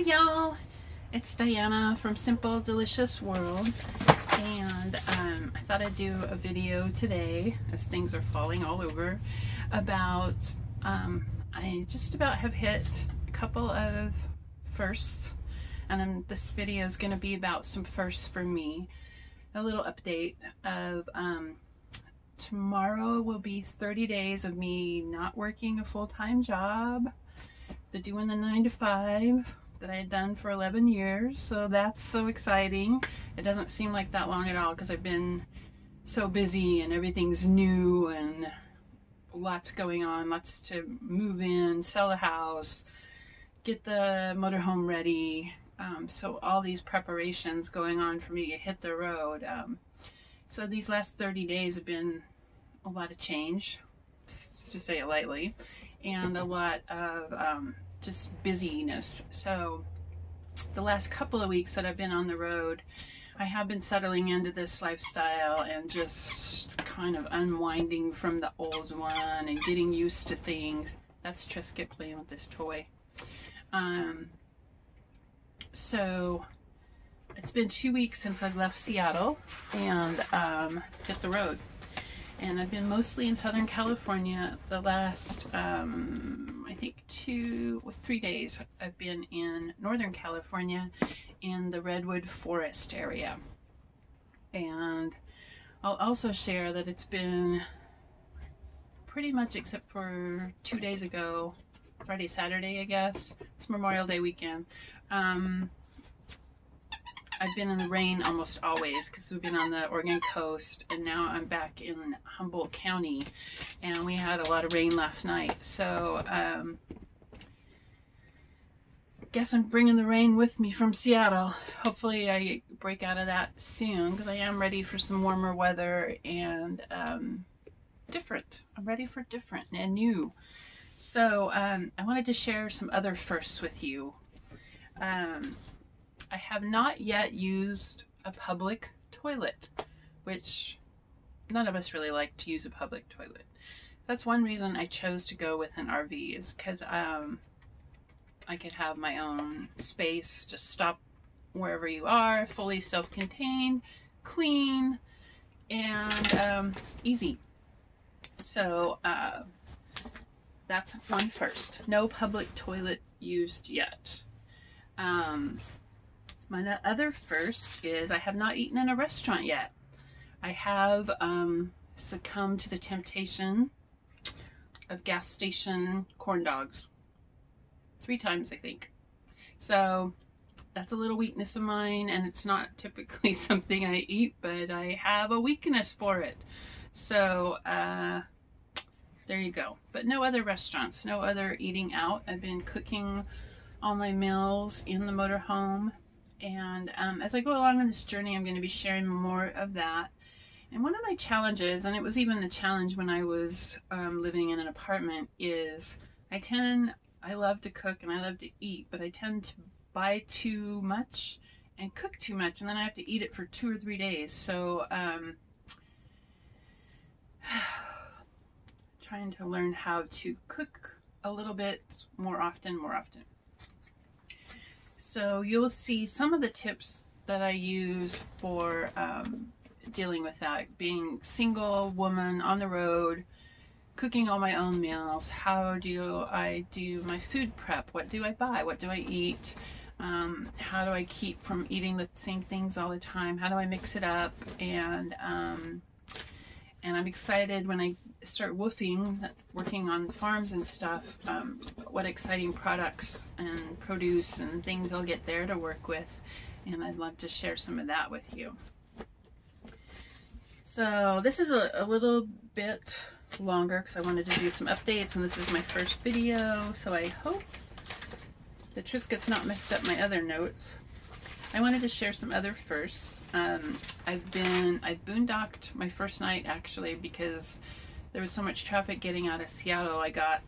Hi y'all, it's Diana from Simple Delicious World, and I thought I'd do a video today, as things are falling all over, about I just about have hit a couple of firsts, and then this video is going to be about some firsts for me. A little update of tomorrow will be 30 days of me not working a full-time job. They're doing the 9-to-5 that I had done for 11 years, so that's so exciting. It doesn't seem like that long at all because I've been so busy and everything's new and lots going on, lots to move in, sell a house, get the motorhome ready. So all these preparations going on for me to hit the road. So these last 30 days have been a lot of change, just to say it lightly, and a lot of just busyness. So the last couple of weeks that I've been on the road, I have been settling into this lifestyle and just kind of unwinding from the old one and getting used to things. That's Triscuit playing with this toy. So it's been 2 weeks since I left Seattle and hit the road. And I've been mostly in Southern California. The last, I think 3 days, I've been in Northern California in the Redwood Forest area. And I'll also share that it's been pretty much, except for 2 days ago, Friday, Saturday, I guess. It's Memorial Day weekend. I've been in the rain almost always because we've been on the Oregon coast, and now I'm back in Humboldt County, and we had a lot of rain last night. So guess I'm bringing the rain with me from Seattle. Hopefully I break out of that soon because I am ready for some warmer weather and different. I'm ready for different and new. So I wanted to share some other firsts with you. I have not yet used a public toilet, which none of us really like to use a public toilet. That's one reason I chose to go with an RV, is because I could have my own space, just stop wherever you are, fully self-contained, clean, and easy. So that's one first. No public toilet used yet. My other first is I have not eaten in a restaurant yet. I have succumbed to the temptation of gas station corn dogs 3 times, I think. So that's a little weakness of mine, and it's not typically something I eat, but I have a weakness for it. So there you go. But no other restaurants, no other eating out. I've been cooking all my meals in the motorhome. And as I go along on this journey, I'm going to be sharing more of that. And one of my challenges, and it was even a challenge when I was living in an apartment, is I love to cook and I love to eat, but I tend to buy too much and cook too much, and then I have to eat it for 2 or 3 days. So trying to learn how to cook a little bit more often. So you'll see some of the tips that I use for dealing with that, being single woman on the road, cooking all my own meals. How do I do my food prep? What do I buy? What do I eat? How do I keep from eating the same things all the time? How do I mix it up? And I'm excited when I start woofing, working on the farms and stuff, what exciting products and produce and things I'll get there to work with. And I'd love to share some of that with you. So this is a little bit longer because I wanted to do some updates, and this is my first video. So I hope the Triscuit's not messed up my other notes. I wanted to share some other firsts. I boondocked my first night, actually, because there was so much traffic getting out of Seattle. I got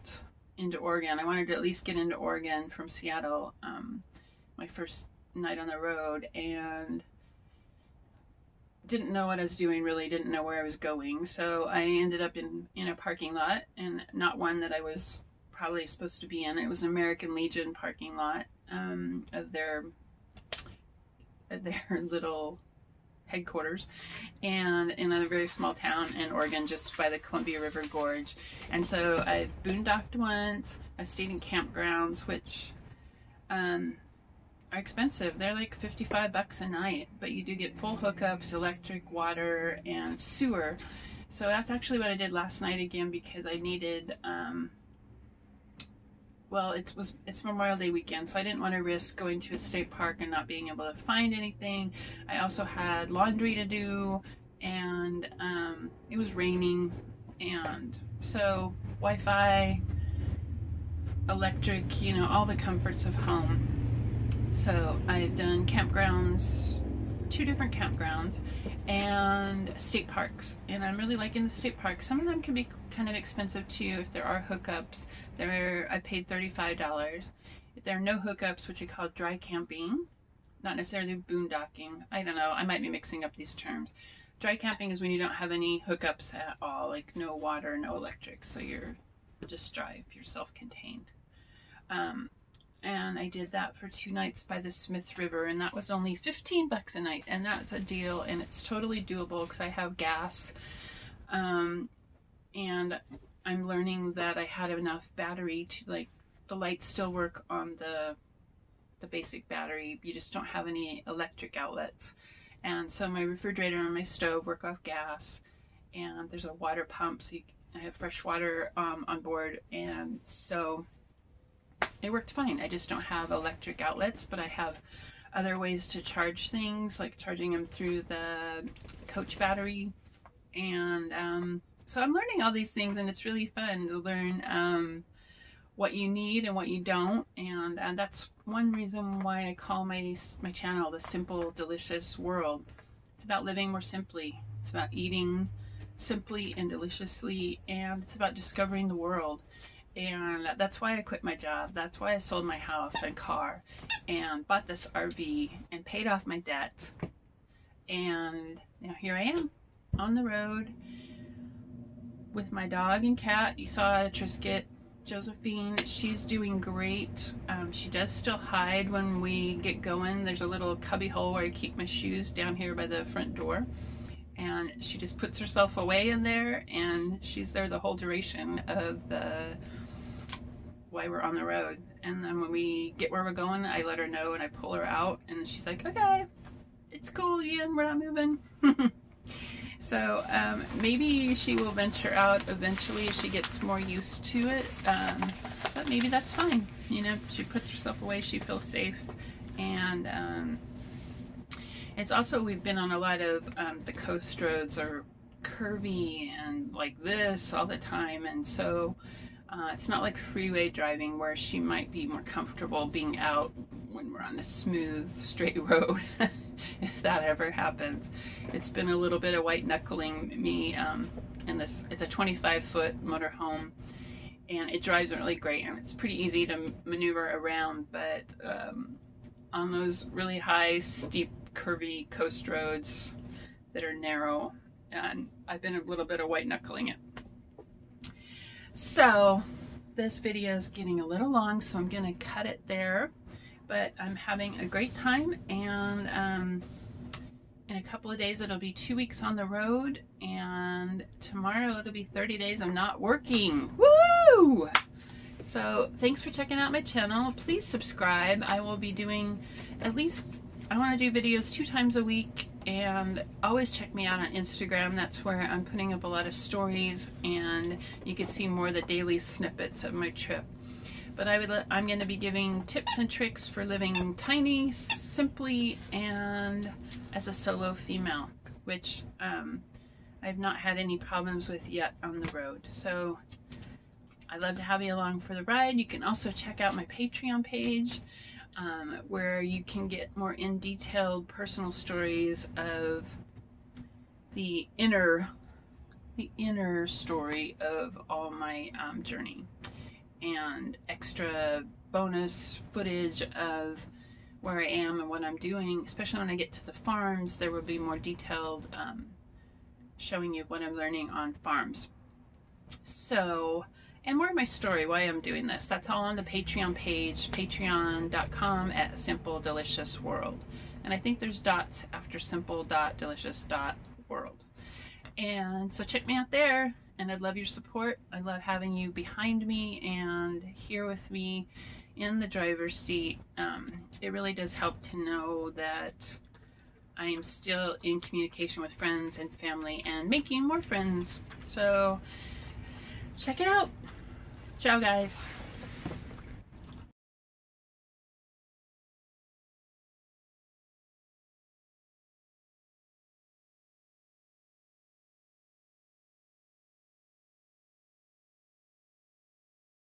into Oregon. I wanted to at least get into Oregon from Seattle my first night on the road, and didn't know what I was doing, really didn't know where I was going. So I ended up in a parking lot, and not one that I was probably supposed to be in. It was an American Legion parking lot. of their little headquarters, and in a very small town in Oregon just by the Columbia River Gorge. And so I've boondocked once, I've stayed in campgrounds, which are expensive. They're like 55 bucks a night, but you do get full hookups, electric, water, and sewer. So that's actually what I did last night again, because I needed, well, it's Memorial Day weekend, so I didn't want to risk going to a state park and not being able to find anything. I also had laundry to do, and it was raining, and so Wi-Fi, electric, you know, all the comforts of home. So I've done campgrounds, 2 different campgrounds, and state parks, and I'm really liking the state parks. Some of them can be kind of expensive too if there are hookups. I paid $35. If there are no hookups, which you call dry camping, not necessarily boondocking, I don't know, I might be mixing up these terms. Dry camping is when you don't have any hookups at all, like no water, no electric, so you're just dry, if you're self-contained. And I did that for 2 nights by the Smith River, and that was only 15 bucks a night, and that's a deal, and it's totally doable because I have gas, and I'm learning that I had enough battery to, like, the lights still work on the basic battery, you just don't have any electric outlets. And so my refrigerator and my stove work off gas, and there's a water pump, so I have fresh water on board, and so it worked fine. I just don't have electric outlets, but I have other ways to charge things, like charging them through the coach battery. And so I'm learning all these things, and it's really fun to learn what you need and what you don't. And that's one reason why I call my channel the Simple Delicious World. It's about living more simply. It's about eating simply and deliciously, and it's about discovering the world. And that's why I quit my job. That's why I sold my house and car and bought this RV and paid off my debt. And now here I am on the road with my dog and cat. You saw Triscuit, Josephine. She's doing great. She does still hide when we get going. There's a little cubby hole where I keep my shoes down here by the front door. And she just puts herself away in there, and she's there the whole duration of the why we're on the road. And then when we get where we're going, I let her know and I pull her out, and she's like, okay, it's cool, Ian, we're not moving. So maybe she will venture out eventually as she gets more used to it, but maybe that's fine. You know, she puts herself away, she feels safe, and it's also, we've been on a lot of the coast roads are curvy and like this all the time, and so it's not like freeway driving where she might be more comfortable being out when we're on a smooth straight road. If that ever happens. It's been a little bit of white knuckling me in this. It's a 25-foot motorhome, and it drives really great, and it's pretty easy to maneuver around, but on those really high, steep, curvy coast roads that are narrow, and I've been a little bit of white knuckling it. So this video is getting a little long, so I'm gonna cut it there, but I'm having a great time, and in a couple of days it'll be 2 weeks on the road, and tomorrow it'll be 30 days I'm not working. Woo! So thanks for checking out my channel. Please subscribe. I will be doing at least, I want to do videos 2 times a week, and always check me out on Instagram. That's where I'm putting up a lot of stories, and you can see more of the daily snippets of my trip. But I'm going to be giving tips and tricks for living tiny, simply, and as a solo female, which I've not had any problems with yet on the road. So I'd love to have you along for the ride. You can also check out my Patreon page, where you can get more detailed personal stories of the inner story of all my journey, and extra bonus footage of where I am and what I'm doing. Especially when I get to the farms, there will be more detailed showing you what I'm learning on farms. So and more of my story, why I'm doing this. That's all on the Patreon page, patreon.com/Simple Delicious World. And I think there's dots after simple.delicious.world. And so check me out there, and I'd love your support. I love having you behind me and here with me in the driver's seat. It really does help to know that I am still in communication with friends and family and making more friends. So check it out. Ciao, guys.